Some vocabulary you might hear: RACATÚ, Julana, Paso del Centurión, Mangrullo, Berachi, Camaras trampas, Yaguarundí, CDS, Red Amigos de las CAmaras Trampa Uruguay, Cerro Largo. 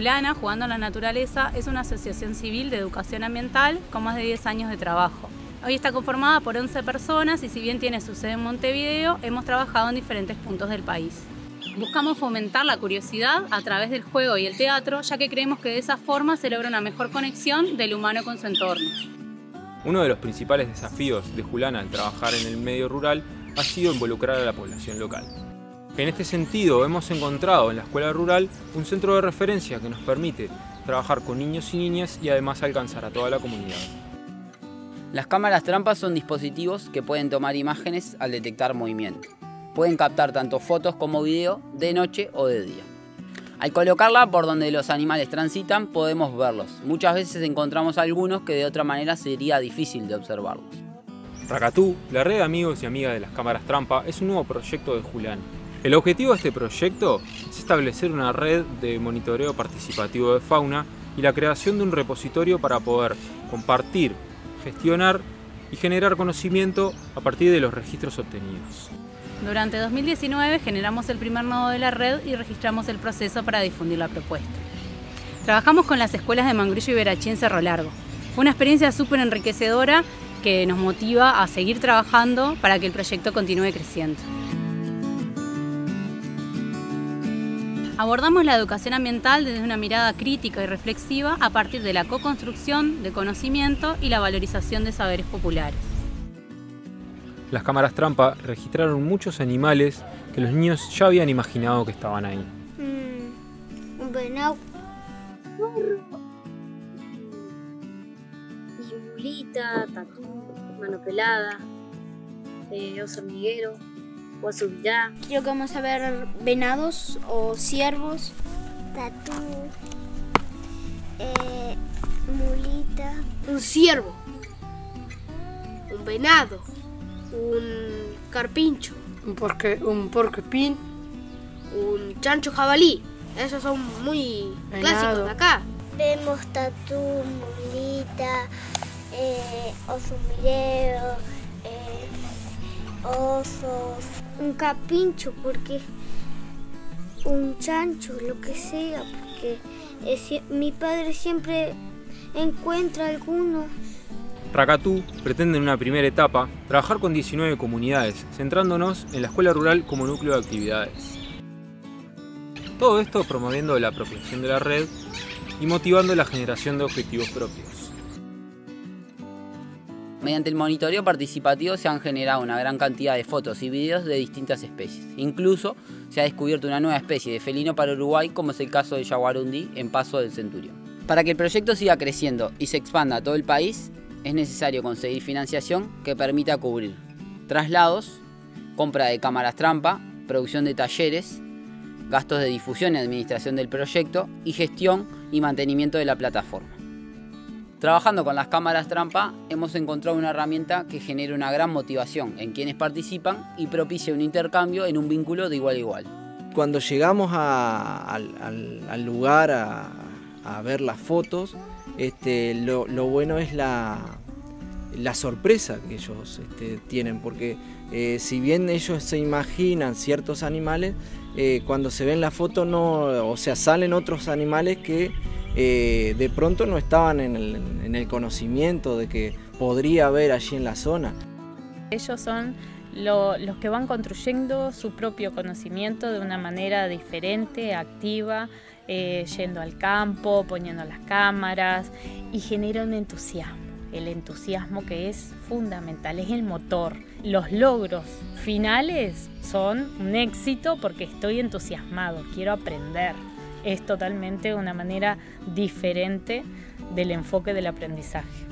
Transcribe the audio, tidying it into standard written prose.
Julana, Jugando a la Naturaleza, es una asociación civil de educación ambiental con más de 10 años de trabajo. Hoy está conformada por 11 personas y si bien tiene su sede en Montevideo, hemos trabajado en diferentes puntos del país. Buscamos fomentar la curiosidad a través del juego y el teatro, ya que creemos que de esa forma se logra una mejor conexión del humano con su entorno. Uno de los principales desafíos de Julana al trabajar en el medio rural ha sido involucrar a la población local. En este sentido, hemos encontrado en la escuela rural un centro de referencia que nos permite trabajar con niños y niñas y además alcanzar a toda la comunidad. Las cámaras trampas son dispositivos que pueden tomar imágenes al detectar movimiento. Pueden captar tanto fotos como video, de noche o de día. Al colocarla por donde los animales transitan, podemos verlos. Muchas veces encontramos algunos que de otra manera sería difícil de observarlos. RACATÚ, la red de amigos y amigas de las cámaras trampa, es un nuevo proyecto de Julana. El objetivo de este proyecto es establecer una red de monitoreo participativo de fauna y la creación de un repositorio para poder compartir, gestionar y generar conocimiento a partir de los registros obtenidos. Durante 2019 generamos el primer nodo de la red y registramos el proceso para difundir la propuesta. Trabajamos con las escuelas de Mangrullo y Berachi en Cerro Largo. Fue una experiencia súper enriquecedora que nos motiva a seguir trabajando para que el proyecto continúe creciendo. Abordamos la educación ambiental desde una mirada crítica y reflexiva a partir de la co-construcción de conocimiento y la valorización de saberes populares. Las cámaras trampa registraron muchos animales que los niños ya habían imaginado que estaban ahí. Un venado, un burro, yungulita, tatú, mano pelada, oso hormiguero, oso virá. Creo que vamos a ver venados o ciervos, tatú, mulita, un ciervo, un venado, un carpincho, un porcupín, un chancho jabalí. Esos son muy clásicos de acá. Vemos tatú, mulita, oso mirero, osos, un carpincho, porque un chancho, lo que sea, porque mi padre siempre encuentra alguno. RACATÚ pretende en una primera etapa trabajar con 19 comunidades, centrándonos en la escuela rural como núcleo de actividades. Todo esto promoviendo la apropiación de la red y motivando la generación de objetivos propios. Mediante el monitoreo participativo se han generado una gran cantidad de fotos y videos de distintas especies. Incluso se ha descubierto una nueva especie de felino para Uruguay, como es el caso de Yaguarundí en Paso del Centurión. Para que el proyecto siga creciendo y se expanda a todo el país, es necesario conseguir financiación que permita cubrir traslados, compra de cámaras trampa, producción de talleres, gastos de difusión y administración del proyecto y gestión y mantenimiento de la plataforma. Trabajando con las cámaras trampa hemos encontrado una herramienta que genera una gran motivación en quienes participan y propicia un intercambio en un vínculo de igual a igual. Cuando llegamos al lugar a ver las fotos, lo bueno es la sorpresa que ellos tienen, porque si bien ellos se imaginan ciertos animales, cuando se ven la foto no, o sea, salen otros animales que de pronto no estaban en el conocimiento de que podría haber allí en la zona. Ellos son los que van construyendo su propio conocimiento de una manera diferente, activa, yendo al campo, poniendo las cámaras, y genera un entusiasmo. El entusiasmo que es fundamental, es el motor. Los logros finales son un éxito porque estoy entusiasmado, quiero aprender. Es totalmente una manera diferente del enfoque del aprendizaje.